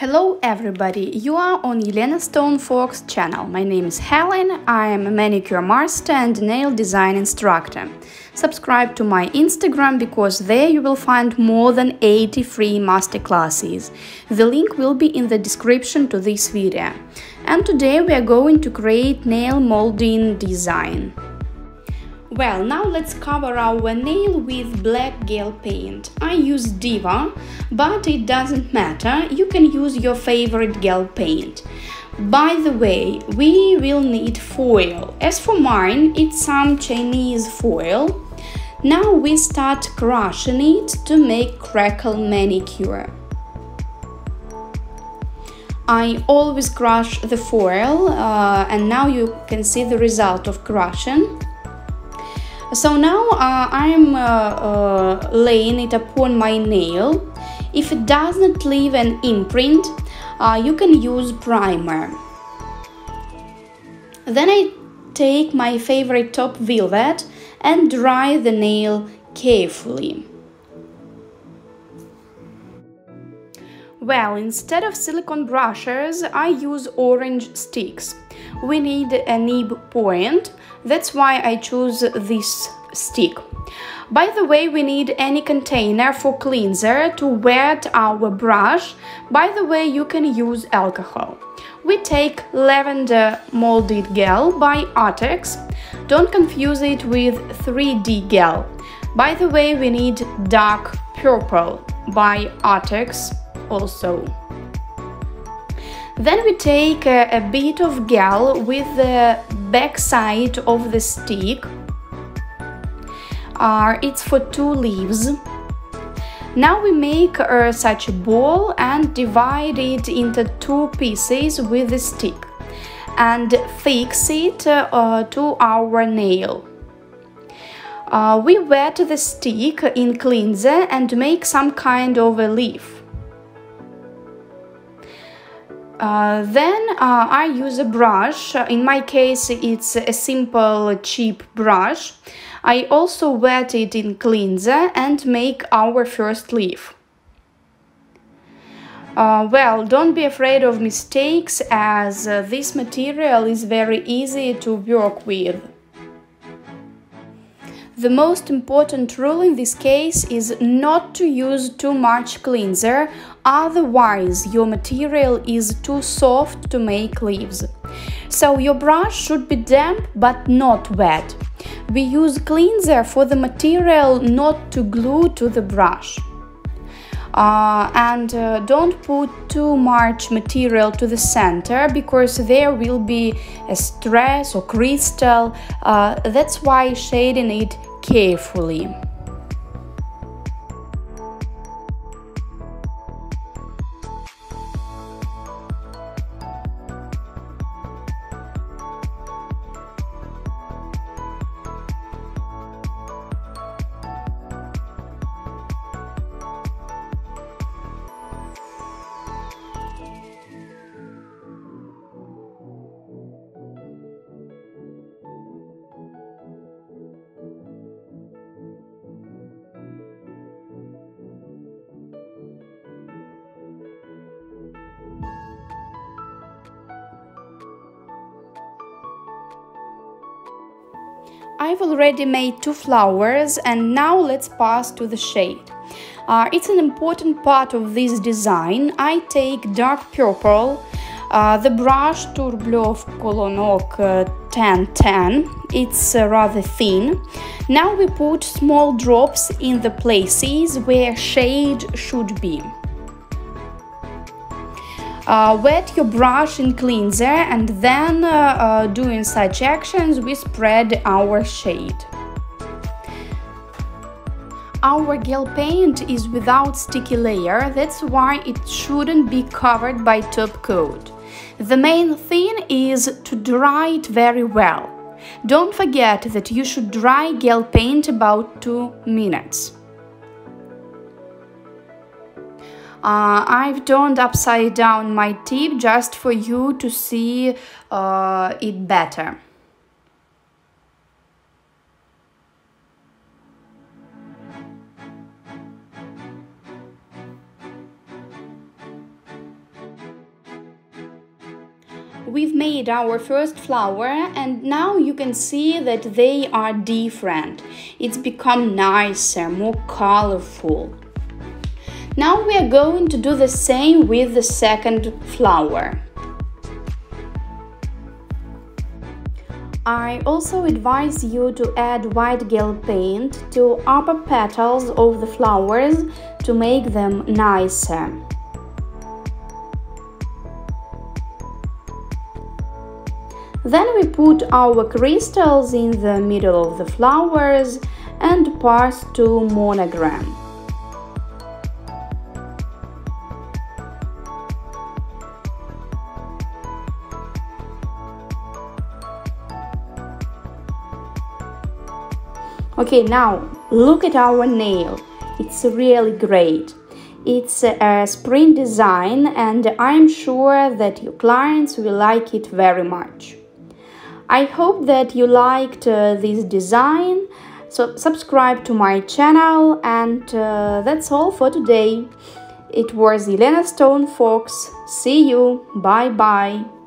Hello everybody, you are on Elena Stonefox channel. My name is Helen, I am a manicure master and nail design instructor. Subscribe to my Instagram, because there you will find more than 80 free masterclasses. The link will be in the description to this video. And today we are going to create nail molding design. Well, now let's cover our nail with black gel paint. I use Diva, but it doesn't matter, you can use your favorite gel paint. By the way, we will need foil. As for mine, it's some Chinese foil. Now we start crushing it to make crackle manicure. I always crush the foil, and now you can see the result of crushing. So now I'm laying it upon my nail. If it doesn't leave an imprint, you can use primer. Then I take my favorite top velvet and dry the nail carefully. Well, instead of silicone brushes, I use orange sticks. We need a nib point, that's why I choose this stick. By the way, we need any container for cleanser to wet our brush. By the way, you can use alcohol. We take lavender molded gel by Artex. Don't confuse it with 3D gel. By the way, we need dark purple by Artex also. Then we take a bit of gel with the back side of the stick. It's for two leaves. Now we make such a ball and divide it into two pieces with the stick and fix it to our nail. We wet the stick in cleanser and make some kind of a leaf. Then I use a brush. In my case, it's a simple, cheap brush. I also wet it in cleanser and make our first leaf. Well, don't be afraid of mistakes, as this material is very easy to work with. The most important rule in this case is not to use too much cleanser, otherwise your material is too soft to make leaves. So your brush should be damp but not wet. We use cleanser for the material not to glue to the brush. And don't put too much material to the center, because there will be a stress or crystal, that's why shading it carefully. I've already made two flowers, and now let's pass to the shade. It's an important part of this design. I take dark purple, the brush Roubloff Kolonok 1010, it's rather thin. Now we put small drops in the places where shade should be. Wet your brush in cleanser, and then doing such actions we spread our shade. Our gel paint is without sticky layer, that's why it shouldn't be covered by top coat. The main thing is to dry it very well. Don't forget that you should dry gel paint about 2 minutes. I've turned upside down my tip just for you to see it better. we've made our first flower, and now you can see that they are different. It's become nicer, more colorful. Now we are going to do the same with the second flower. I also advise you to add white gel paint to upper petals of the flowers to make them nicer. Then we put our crystals in the middle of the flowers and pass to monogram. Okay, now look at our nail. It's really great. It's a spring design, and I'm sure that your clients will like it very much. I hope that you liked this design, so subscribe to my channel, and that's all for today. It was Elena Stonefox. See you, bye-bye.